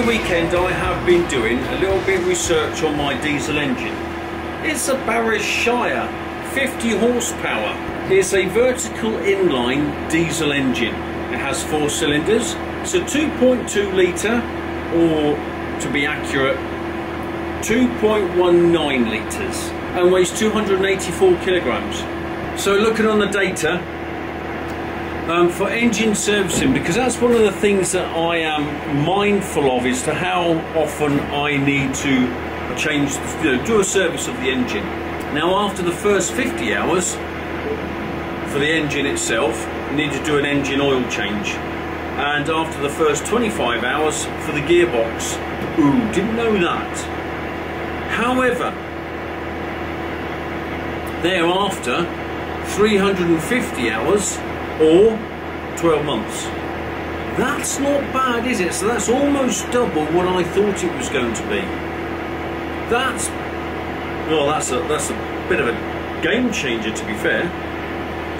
the weekend I have been doing a little bit of research on my diesel engine. It's a Barrus Shire 50 horsepower. It's a vertical inline diesel engine. It has 4 cylinders. It's a 2.2 litre, or to be accurate, 2.19 litres, and weighs 284 kilograms. So looking on the data, for engine servicing, because that's one of the things that I am mindful of, is to how often I need to change, do a service of the engine. Now after the first 50 hours for the engine itself, you need to do an engine oil change, and after the first 25 hours for the gearbox. Ooh, didn't know that. However, thereafter 350 hours or 12 months. That's not bad, is it? So that's almost double what I thought it was going to be. That's, well, that's a bit of a game changer, to be fair.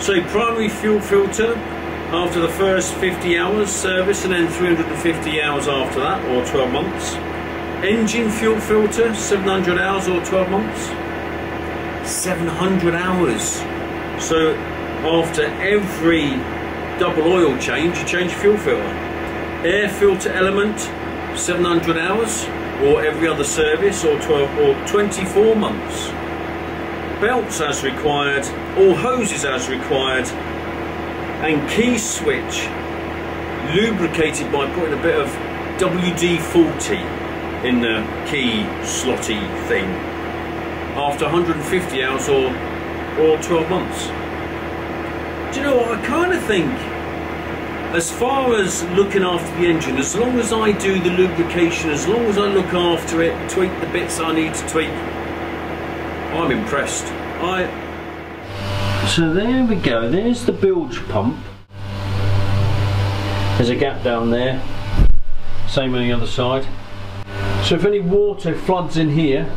So primary fuel filter after the first 50 hours service, and then 350 hours after that, or 12 months. Engine fuel filter, 700 hours or 12 months. 700 hours. So after every double oil change, you change fuel filter. Air filter element, 700 hours, or every other service, or 24 months. Belts as required, all hoses as required, and key switch lubricated by putting a bit of WD-40 in the key slotty thing. After 150 hours or 12 months. Do you know what, I kind of think, as far as looking after the engine, as long as I do the lubrication, as long as I look after it, tweak the bits I need to tweak, I'm impressed. So there we go, there's the bilge pump. There's a gap down there, same on the other side. So if any water floods in here,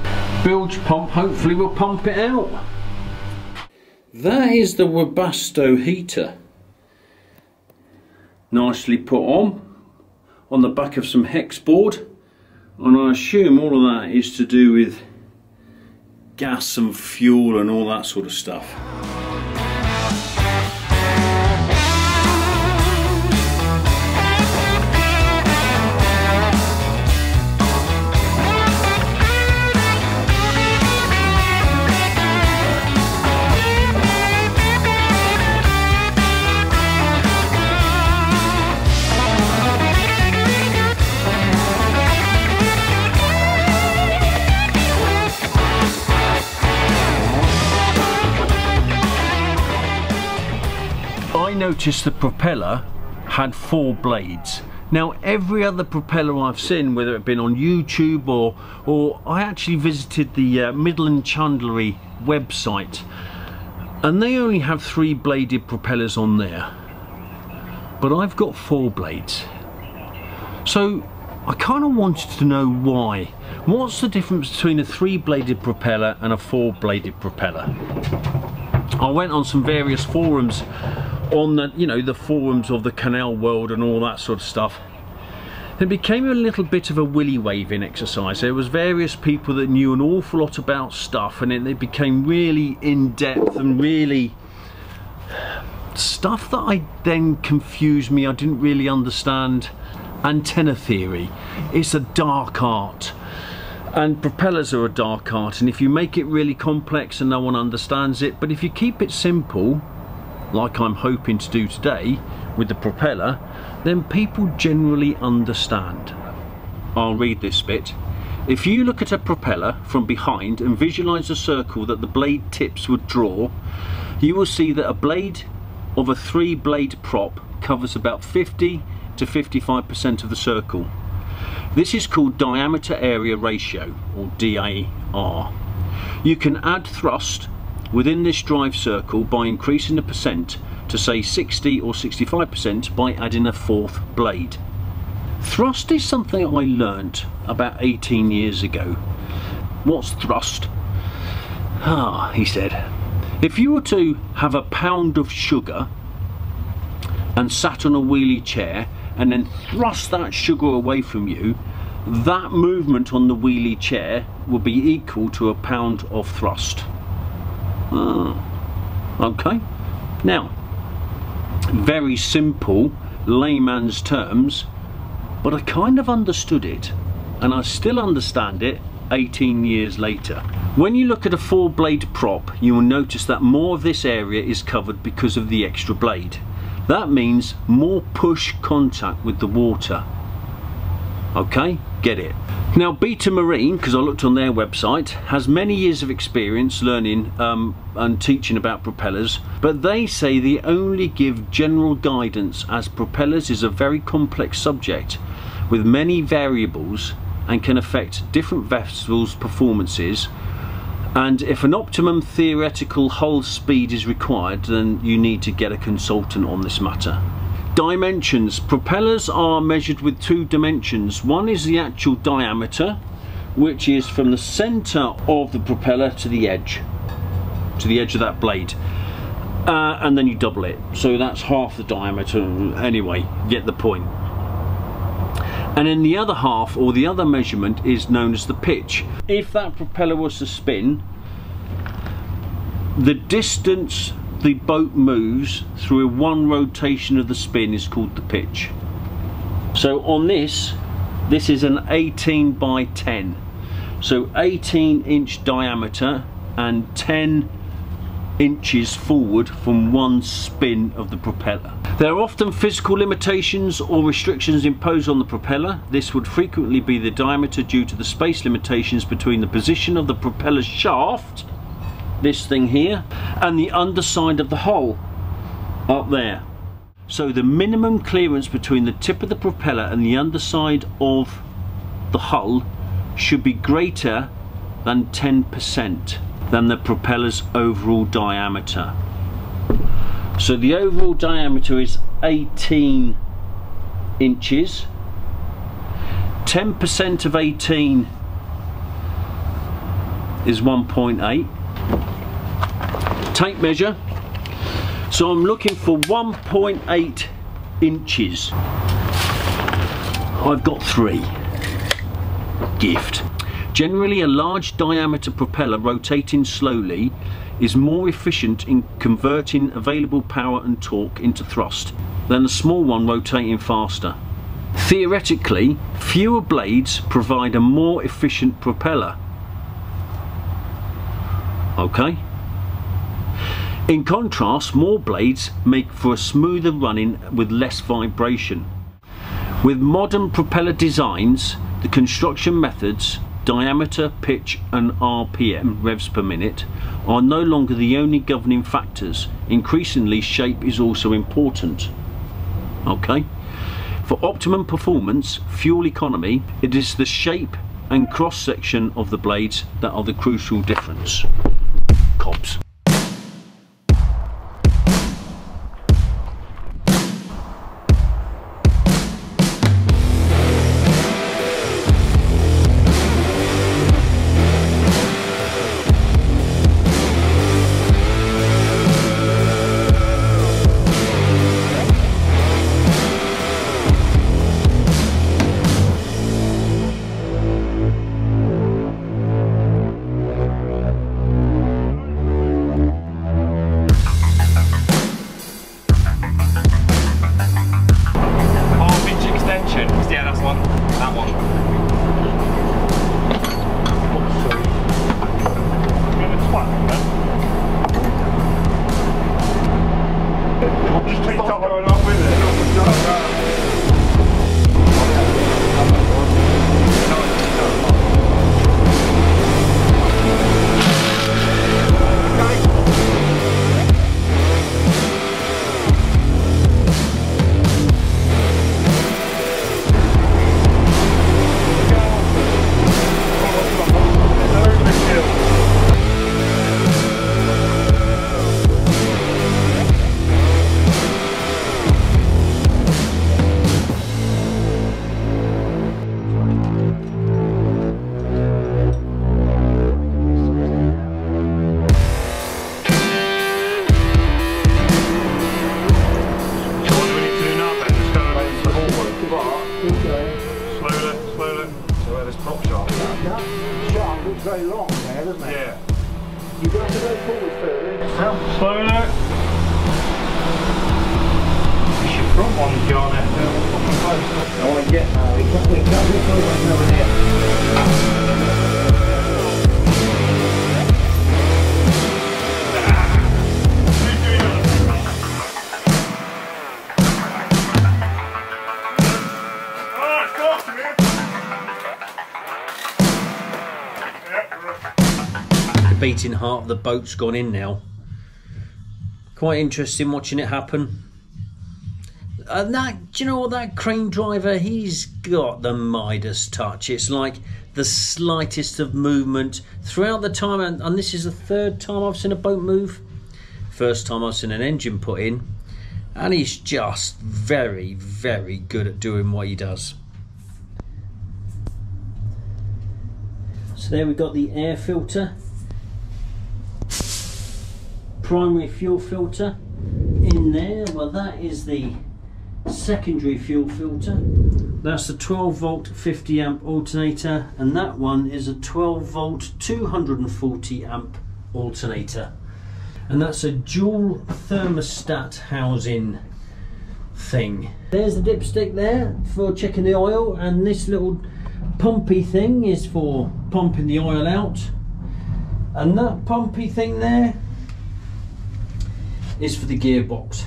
bilge pump hopefully will pump it out. That is the Webasto heater, nicely put on the back of some hex board, and I assume all of that is to do with gas and fuel and all that sort of stuff. Noticed the propeller had 4 blades. Now every other propeller I've seen, whether it been on YouTube or I actually visited the Midland Chandlery website, and they only have 3 bladed propellers on there, but I've got 4 blades. So I kind of wanted to know why. What's the difference between a 3 bladed propeller and a 4 bladed propeller? I went on some various forums on the, you know, the forums of the canal world and all that sort of stuff. It became a little bit of a willy waving exercise. There was various people that knew an awful lot about stuff, and it became really in depth and really stuff that I then confused me. I didn't really understand antenna theory. It's a dark art, and propellers are a dark art, and if you make it really complex and no one understands it, but if you keep it simple, like I'm hoping to do today with the propeller, then people generally understand. I'll read this bit. If you look at a propeller from behind and visualize the circle that the blade tips would draw, you will see that a blade of a 3 blade prop covers about 50 to 55% of the circle. This is called diameter area ratio, or D-A-R. You can add thrust within this drive circle by increasing the percent to say 60 or 65% by adding a 4th blade. Thrust is something I learnt about 18 years ago. What's thrust? Ah, he said, if you were to have a pound of sugar and sat on a wheelie chair and then thrust that sugar away from you, that movement on the wheelie chair will be equal to a pound of thrust. Okay, now very simple layman's terms, but I kind of understood it, and I still understand it 18 years later. When you look at a four blade prop, you will notice that more of this area is covered because of the extra blade. That means more push contact with the water. Okay, get it. Now Beta Marine, because I looked on their website, has many years of experience learning and teaching about propellers, but they say they only give general guidance as propellers is a very complex subject with many variables and can affect different vessels' performances, and if an optimum theoretical hull speed is required, then you need to get a consultant on this matter. Dimensions. Propellers are measured with two dimensions. One is the actual diameter, which is from the center of the propeller to the edge of that blade, and then you double it, so that's half the diameter. Anyway, get the point. And then the other half, or the other measurement, is known as the pitch. If that propeller was to spin, the distance the boat moves through one rotation of the spin is called the pitch. So on this, this is an 18 by 10, so 18 inch diameter and 10 inches forward from one spin of the propeller. There are often physical limitations or restrictions imposed on the propeller. This would frequently be the diameter due to the space limitations between the position of the propeller shaft, this thing here, and the underside of the hull up there. So the minimum clearance between the tip of the propeller and the underside of the hull should be greater than 10% than the propeller's overall diameter. So the overall diameter is 18 inches. 10% of 18 is 1.8. Tape measure. So I'm looking for 1.8 inches. I've got 3. Gift. Generally, a large diameter propeller rotating slowly is more efficient in converting available power and torque into thrust than a small one rotating faster. Theoretically, fewer blades provide a more efficient propeller. Okay. In contrast, more blades make for a smoother running with less vibration. With modern propeller designs, the construction methods, diameter, pitch and RPM, revs per minute, are no longer the only governing factors. Increasingly, shape is also important. Okay. For optimum performance, fuel economy, it is the shape and cross-section of the blades that are the crucial difference. Cops. very long there, doesn't it? Yeah. You've got to go forward further. Yeah. Slow now. It's your front one, John. I want to get now. We can't over there. Beating heart of the boat's gone in now. Quite interesting watching it happen. And that, do you know what, that crane driver, he's got the Midas touch. It's like the slightest of movement throughout the time, and this is the third time I've seen a boat move. First time I've seen an engine put in, and he's just very, very good at doing what he does. So there we've got the air filter. Primary fuel filter in there. Well, that is the secondary fuel filter. That's the 12 volt 50 amp alternator, and that one is a 12 volt 240 amp alternator, and that's a dual thermostat housing thing. There's the dipstick there for checking the oil, and this little pumpy thing is for pumping the oil out, and that pumpy thing there is for the gearbox.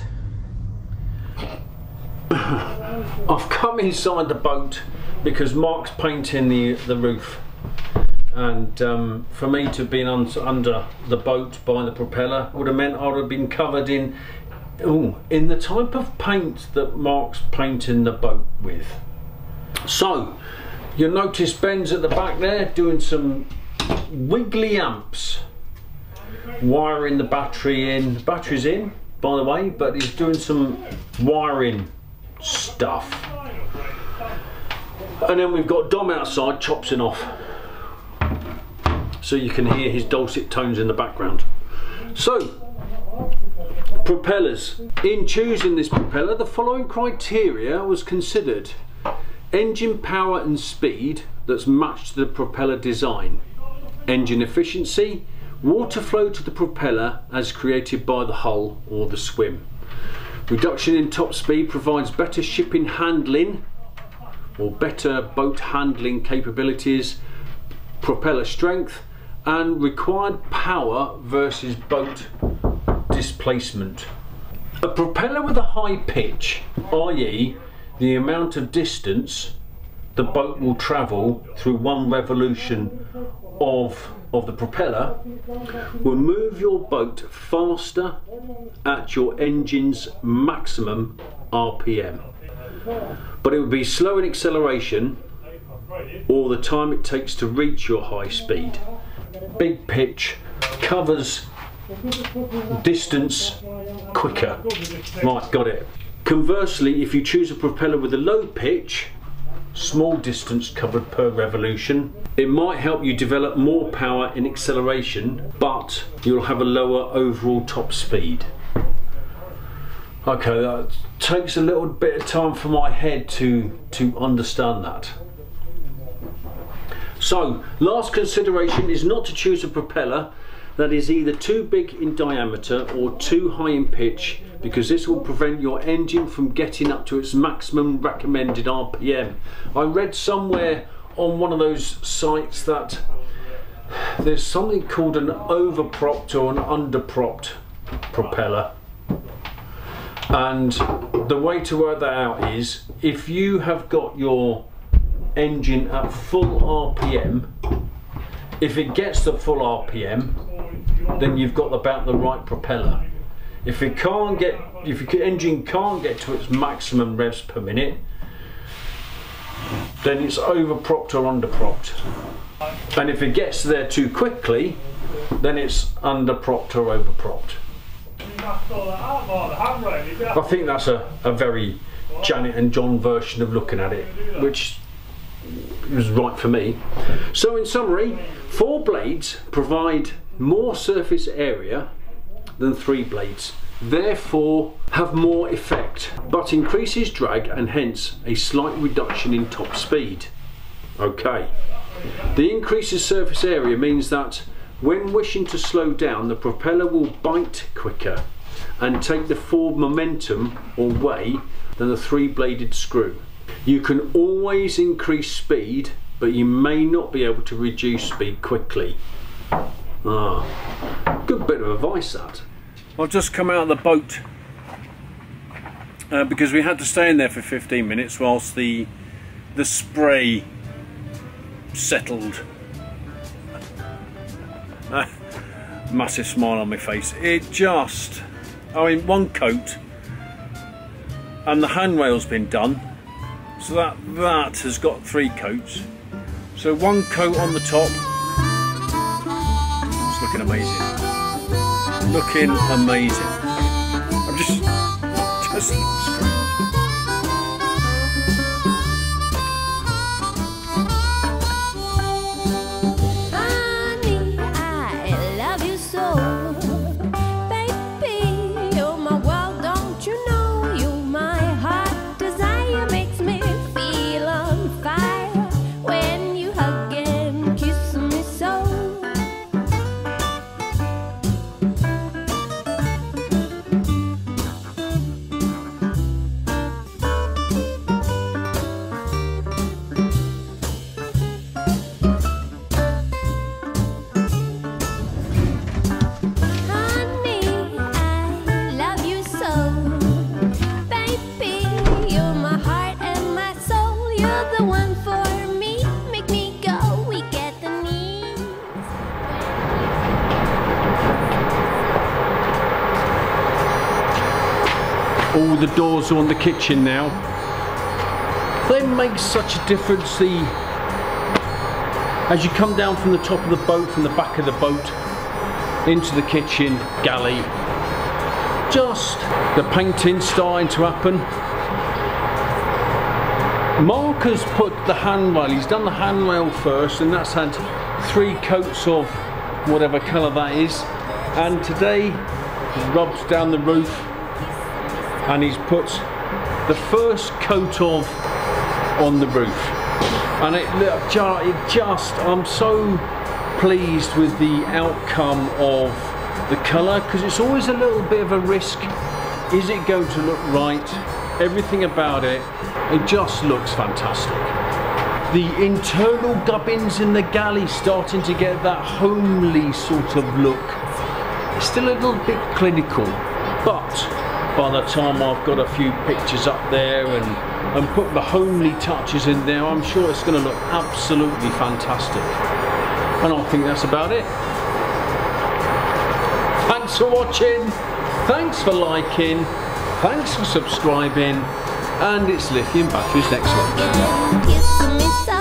I've come inside the boat because Mark's painting the roof, and for me to have been under the boat by the propeller would have meant I would have been covered in the type of paint that Mark's painting the boat with. So you'll notice Ben's at the back there doing some wiggly amps, wiring the battery in. The battery's in, by the way, but he's doing some wiring stuff. And then we've got Dom outside chopping off, so you can hear his dulcet tones in the background. So, propellers. In choosing this propeller, the following criteria was considered: engine power and speed that's matched to the propeller design, engine efficiency, water flow to the propeller as created by the hull or the swim. Reduction in top speed provides better shipping handling or better boat handling capabilities, propeller strength, and required power versus boat displacement. A propeller with a high pitch, i.e. the amount of distance the boat will travel through one revolution of the propeller, will move your boat faster at your engine's maximum RPM, but it will be slow in acceleration or the time it takes to reach your high speed. Big pitch covers distance quicker. Right, got it. Conversely, if you choose a propeller with a low pitch, small distance covered per revolution, it might help you develop more power in acceleration, but you'll have a lower overall top speed. Okay, that takes a little bit of time for my head to understand that. So, last consideration is not to choose a propeller that is either too big in diameter or too high in pitch, because this will prevent your engine from getting up to its maximum recommended RPM. I read somewhere on one of those sites that there's something called an overpropped or an underpropped propeller, and the way to work that out is if you have got your engine at full RPM, if it gets the full RPM, then you've got about the right propeller. If it can't get, if your engine can't get to its maximum revs per minute, then it's overpropped or underpropped. And if it gets there too quickly, then it's underpropped or overpropped. I think that's a very Janet and John version of looking at it, which was right for me. So in summary, 4 blades provide more surface area than 3 blades, therefore have more effect, but increases drag and hence a slight reduction in top speed. Okay, The increase in surface area means that when wishing to slow down, the propeller will bite quicker and take the forward momentum or way than a three-bladed screw. You can always increase speed, but you may not be able to reduce speed quickly. Good bit of advice that. I've just come out of the boat because we had to stay in there for 15 minutes whilst the spray settled. Massive smile on my face. It just, I mean, one coat and the handrail's been done, so that has got three coats. So one coat on the top. It's looking amazing. Looking amazing. I'm just all the doors are on the kitchen now. They make such a difference. As you come down from the top of the boat, from the back of the boat, into the kitchen galley, just the painting starting to happen. Mark has put the handrail, he's done the handrail first, and that's had three coats of whatever colour that is. And today, rubs down the roof, and he's put the first coat of on the roof, and I'm so pleased with the outcome of the colour, because it's always a little bit of a risk. Is it going to look right? Everything about it, it just looks fantastic. The internal gubbins in the galley starting to get that homely sort of look. It's still a little bit clinical, but by the time I've got a few pictures up there and put the homely touches in there, I'm sure it's going to look absolutely fantastic. And I think that's about it. Thanks for watching, thanks for liking, thanks for subscribing, and it's lithium batteries next week.